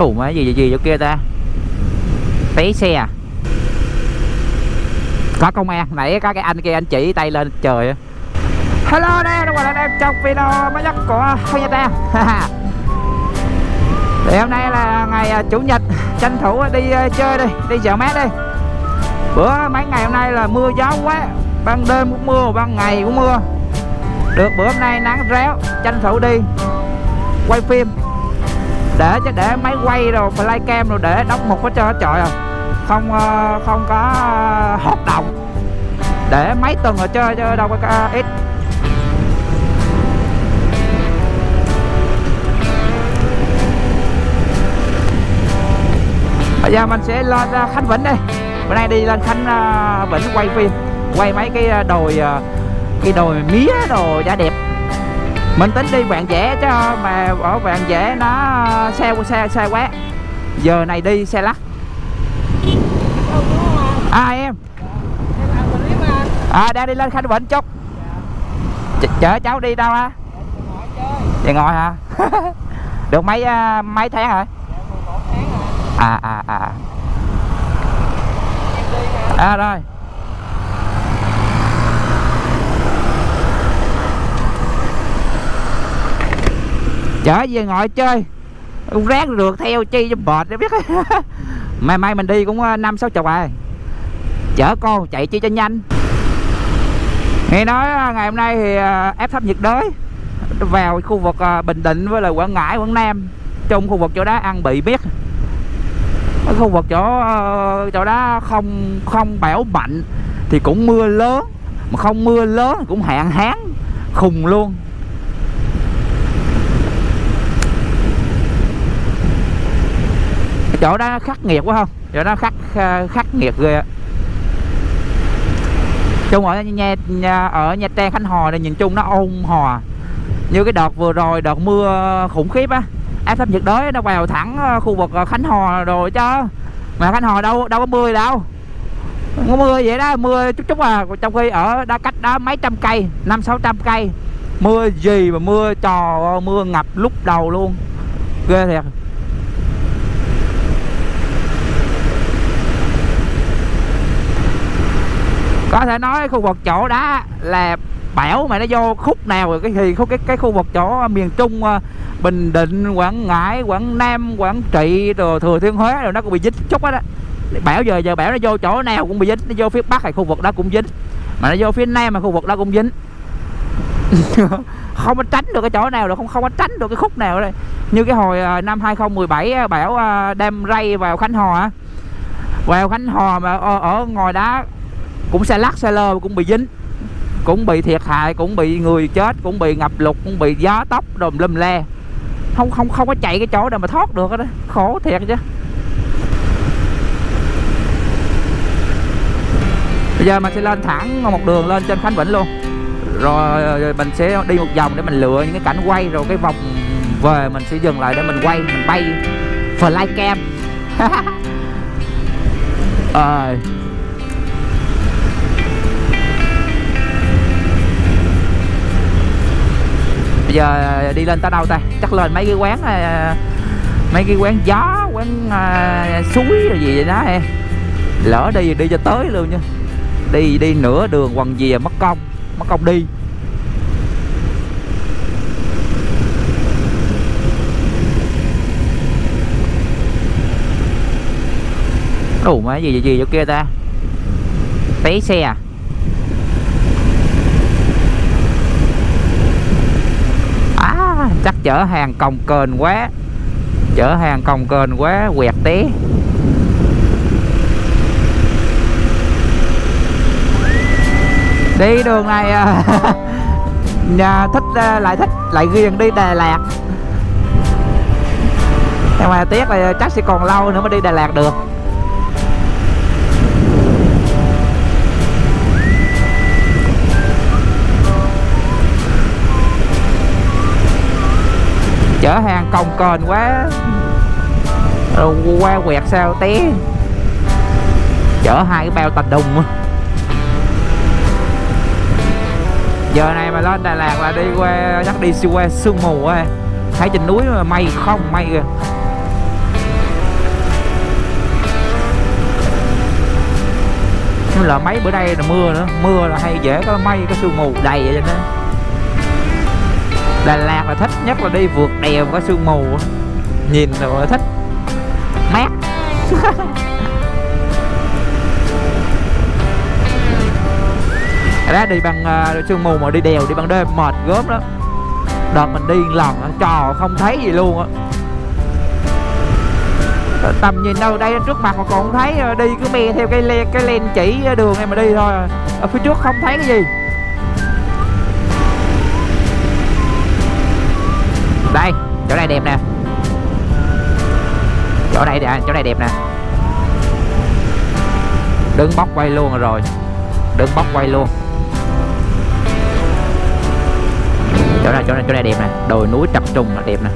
Ủa mà gì chỗ kia ta? Té xe à? Có công an, nãy có cái anh kia anh chỉ tay lên trời á. Hello đây, đúng rồi, em trong video mới nhất của Nha Trang. Thì hôm nay là ngày Chủ nhật, tranh thủ đi chơi đi, đi dạo mát đi. Bữa mấy ngày hôm nay là mưa gió quá, ban đêm cũng mưa, ban ngày cũng mưa. Được bữa hôm nay nắng ráo, tranh thủ đi quay phim. Để máy quay rồi, flycam rồi để đóng một cái cho hết trọi rồi. Không có hợp đồng. Để mấy tuần rồi chơi chứ đâu có ít. Bây giờ mình sẽ lên Khánh Vĩnh đây. Bữa nay đi lên Khánh Vĩnh quay phim, quay mấy cái đồi, cái đồi mía đồ giá đẹp. Mình tính đi Vạn Dẻ chứ mà ở Vạn Dẻ nó xe quá. Giờ này đi xe lắc. À em. À đang đi lên Khánh Vĩnh chút. Chở cháu đi đâu ha? Về ngồi hả? Được mấy tháng rồi? À rồi. Chở về ngồi chơi. Rác rượt theo chi cho bệt để biết. Mai mình đi cũng 5-6 chục rồi. Chở con chạy chi cho nhanh. Nghe nói ngày hôm nay thì áp thấp nhiệt đới vào khu vực Bình Định với lại Quảng Ngãi, Quảng Nam. Trong khu vực chỗ đó ăn bị biết. Ở khu vực chỗ đó không bão mạnh thì cũng mưa lớn, mà không mưa lớn cũng hạn hán khùng luôn. Chỗ đó khắc nghiệt quá không? Chỗ đó khắc nghiệt ghê ạ. Chung ở Nha Trang, Khánh Hòa này nhìn chung nó ôn hòa. Như cái đợt vừa rồi, đợt mưa khủng khiếp á, áp thấp nhiệt đới nó vào thẳng khu vực Khánh Hòa rồi chứ. Mà Khánh Hòa đâu có mưa đâu. Không có mưa vậy đó, mưa chút chút à. Trong khi ở đã cách đó mấy trăm cây, 500-600 cây. Mưa gì mà mưa trò, mưa ngập lúc đầu luôn. Ghê thiệt. Có thể nói khu vực chỗ đó là bão mà nó vô khúc nào rồi cái khu vực chỗ miền Trung, Bình Định, Quảng Ngãi, Quảng Nam, Quảng Trị rồi Thừa Thiên Huế rồi nó cũng bị dính chút hết á. Bão giờ bão nó vô chỗ nào cũng bị dính, nó vô phía Bắc hay khu vực đó cũng dính, mà nó vô phía Nam mà khu vực đó cũng dính. Không có tránh được cái chỗ nào rồi, không có tránh được cái khúc nào đây. Như cái hồi năm 2017 bão Đam Rây vào Khánh Hòa. Vào Khánh Hòa mà ở ngoài đá cũng xe lắc xe lơ cũng bị dính, cũng bị thiệt hại, cũng bị người chết, cũng bị ngập lụt, cũng bị gió tốc đùm lum le. Không có chạy cái chỗ nào mà thoát được đó, khổ thiệt chứ. Bây giờ mình sẽ lên thẳng một đường lên trên Khánh Vĩnh luôn, rồi mình sẽ đi một vòng để mình lựa những cái cảnh quay, rồi cái vòng về mình sẽ dừng lại để mình quay, mình bay flycam. À. Bây giờ đi lên tới đâu ta? Chắc lên mấy cái quán gió, quán suối rồi gì vậy đó em. Lỡ đi cho tới luôn nha. Đi nửa đường quần gì mất công đi. Ủa mà gì chỗ kia ta? Té xe à? Chắc chở hàng cồng kềnh quá, quẹt té. Đi đường này nhà thích lại ghiền đi Đà Lạt, nhưng mà tiếc là chắc sẽ còn lâu nữa mới đi Đà Lạt được. Chở hàng cồng kềnh quá rồi qua quẹt sao té, chở hai cái bao tạch đùng. Giờ này mà lên Đà Lạt là đi qua, chắc đi siêu qua sương mù quá, thấy trên núi mà mây không mây kìa. là mấy bữa nay là mưa nữa, mưa là hay dễ có mây, có sương mù đầy vậy đó. Đà Lạt là thích nhất là đi vượt đèo có sương mù, nhìn rồi thích, mát. Đó, đi bằng sương mù mà đi đèo, đi bằng đêm mệt gớm đó. Đợt mình đi lần trò không thấy gì luôn á, tầm nhìn đâu đây trước mặt mà còn không thấy, đi cứ me theo cái len chỉ đường em mà đi thôi, ở phía trước không thấy cái gì. Đây, chỗ này đẹp nè, chỗ này đẹp nè, đứng bóc quay luôn rồi, chỗ này đẹp nè, đồi núi chập trùng là đẹp nè.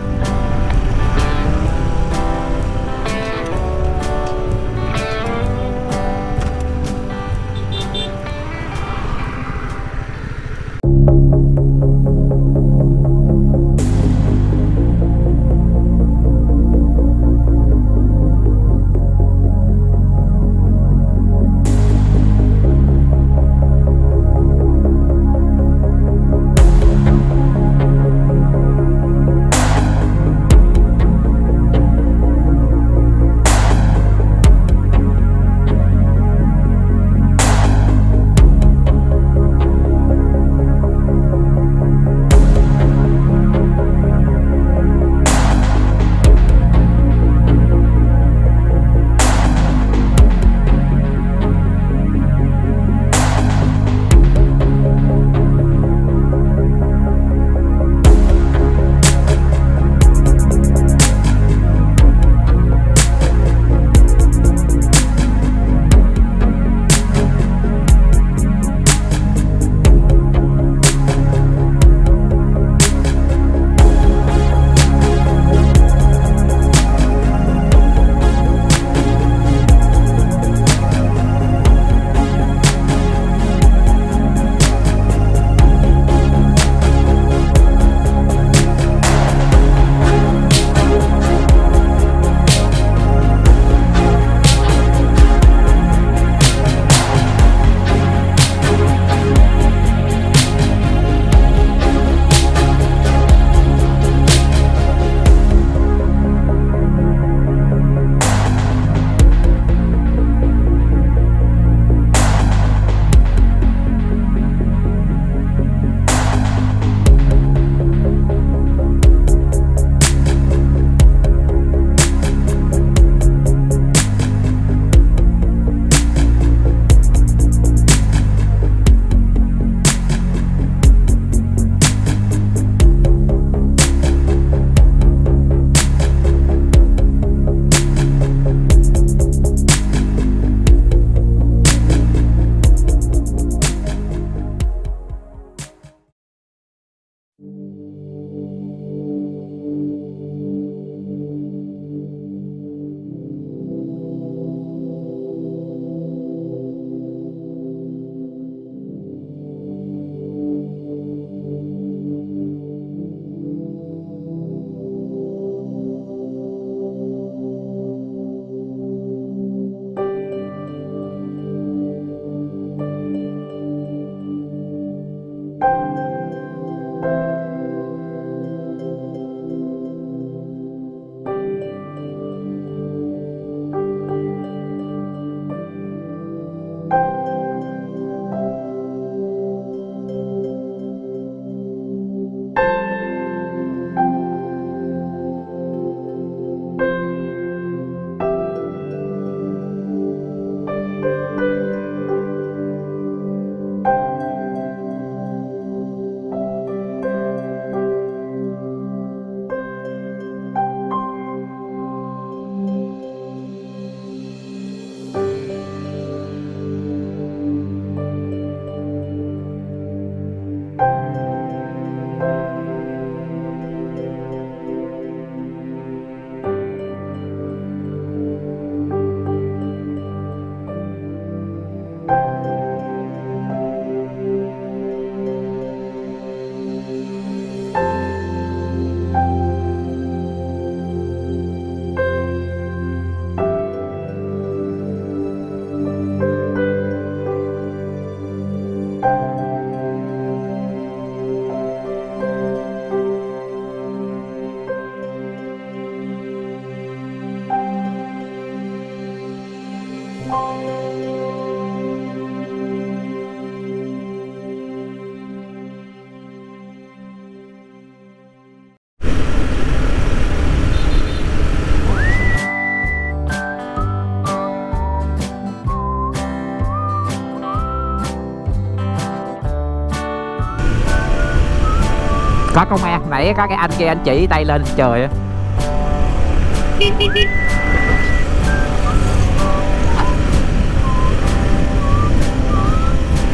Có công an, nãy có cái anh kia anh chỉ tay lên trời á.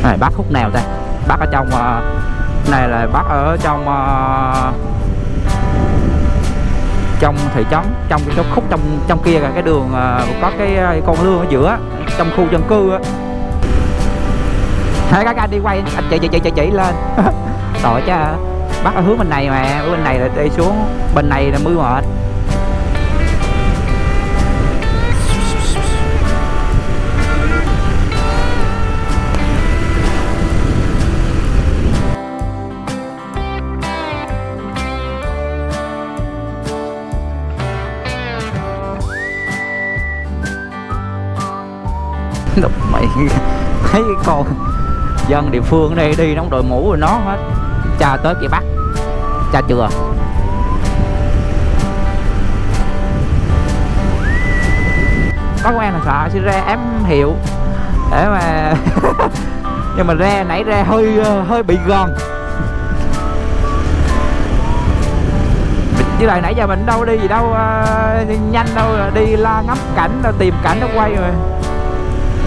Này bác khúc nào ta? Bác ở trong này là bác ở trong trong thị trấn, trong cái khúc trong kia là cái đường có cái con lương ở giữa trong khu dân cư á. Thấy các anh đi quay anh chỉ lên. Tội chứ. Bác ở hướng bên này mà, ở bên này là đi xuống, bên này là mưa mệt. Đục mày, thấy con dân địa phương đây đi đóng đội mũ rồi nó hết. Chà tới kìa bác, chà chưa. Có quen là sợ chứ ra ém hiệu để mà nhưng mà ra nãy ra hơi bị gần. Chứ lại nãy giờ mình đâu đi gì đâu nhanh đâu, đi la ngắm cảnh rồi tìm cảnh nó quay rồi.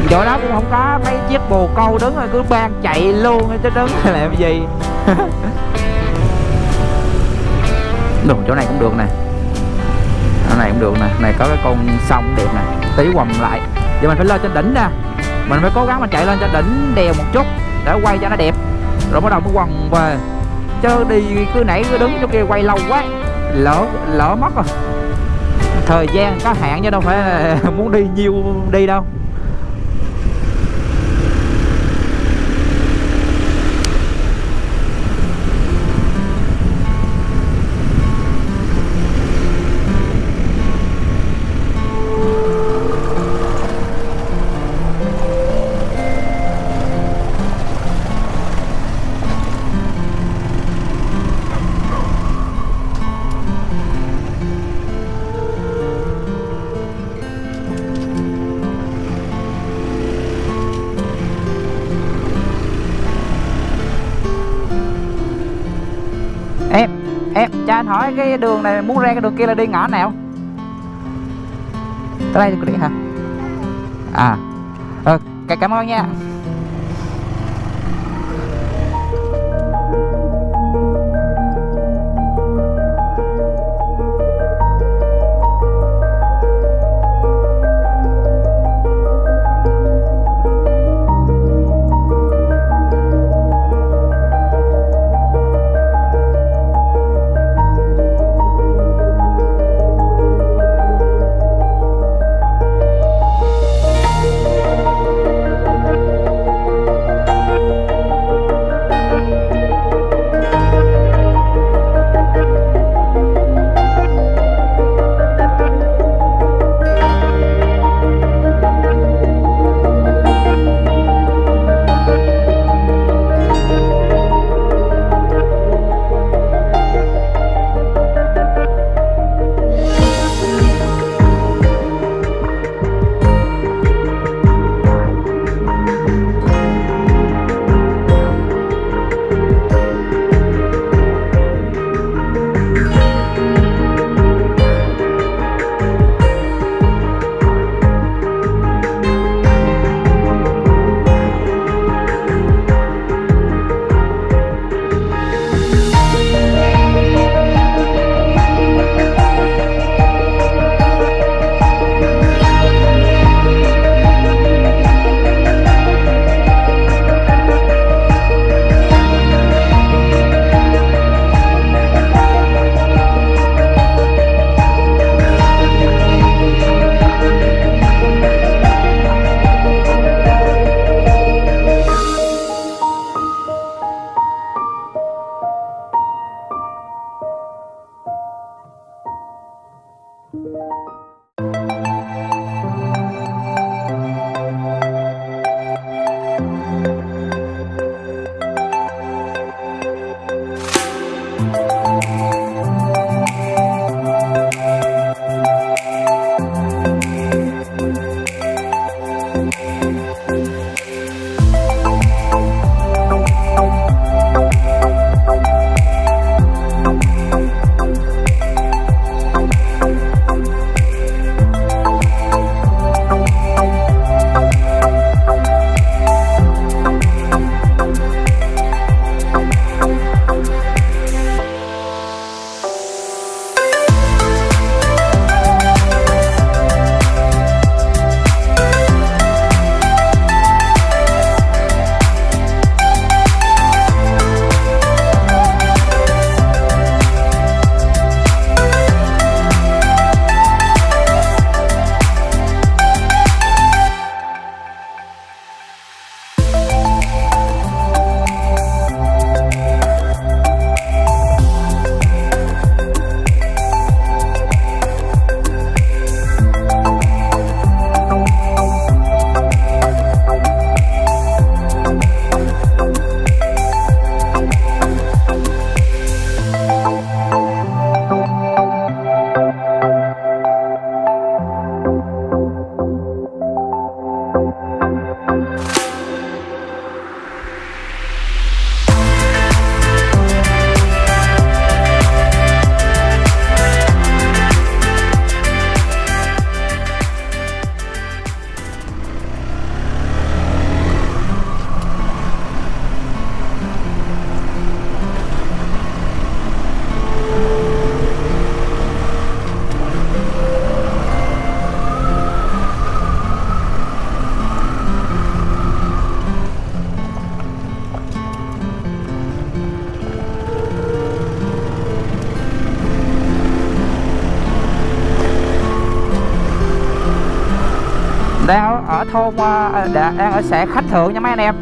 Chỗ đó cũng không có mấy chiếc bồ câu đứng rồi cứ ban chạy luôn chứ đứng làm gì. Được, chỗ này cũng được nè, chỗ này cũng được nè, này có cái con sông đẹp nè, tí quầm lại giờ mình phải lên trên đỉnh nè, mình phải cố gắng mình chạy lên trên đỉnh đèo một chút để quay cho nó đẹp rồi bắt đầu mới quần về, chứ đi cứ nãy cứ đứng chỗ kia quay lâu quá lỡ mất rồi, thời gian có hạn chứ đâu phải muốn đi nhiều đi đâu. Cha anh hỏi cái đường này muốn ra cái đường kia là đi ngõ nào? Tới đây đi hả? À, cảm ơn nha. đang ở thôn đang ở xã Khánh Thượng nha mấy anh em.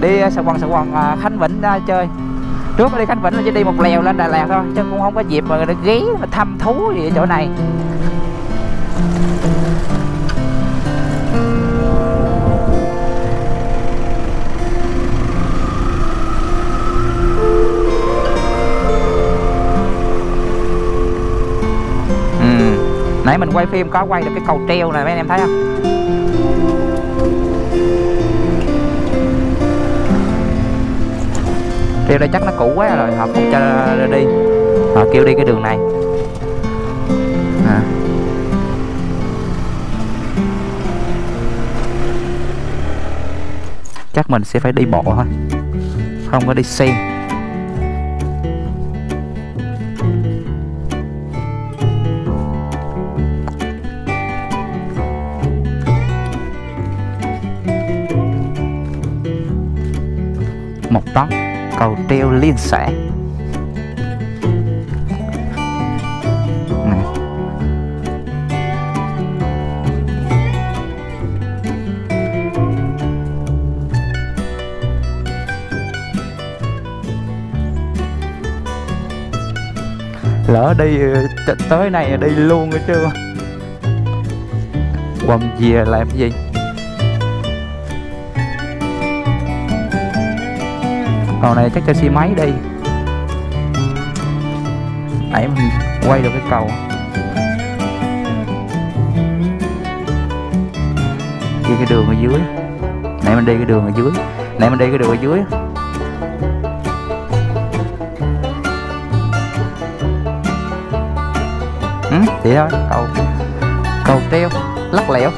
Đi sờ quần Khánh Vĩnh ra chơi. Trước đi Khánh Vĩnh là chỉ đi một lèo lên Đà Lạt thôi, chứ cũng không có dịp mà ghé thăm thú gì ở chỗ này. Nãy mình quay phim có quay được cái cầu treo này mấy anh em thấy không? Treo đây chắc nó cũ quá rồi, họ không cho đi, họ kêu đi cái đường này à. Chắc mình sẽ phải đi bộ thôi, không có đi xe. Một tóc cầu treo liên xã này. Lỡ đi tới này đi luôn nữa chưa, quần về làm cái gì? Cầu này chắc cho xe máy đi. Nãy mình quay được cái cầu. Đi cái đường ở dưới. Nãy mình đi cái đường ở dưới. Vậy thôi, cầu treo lắc lẻo.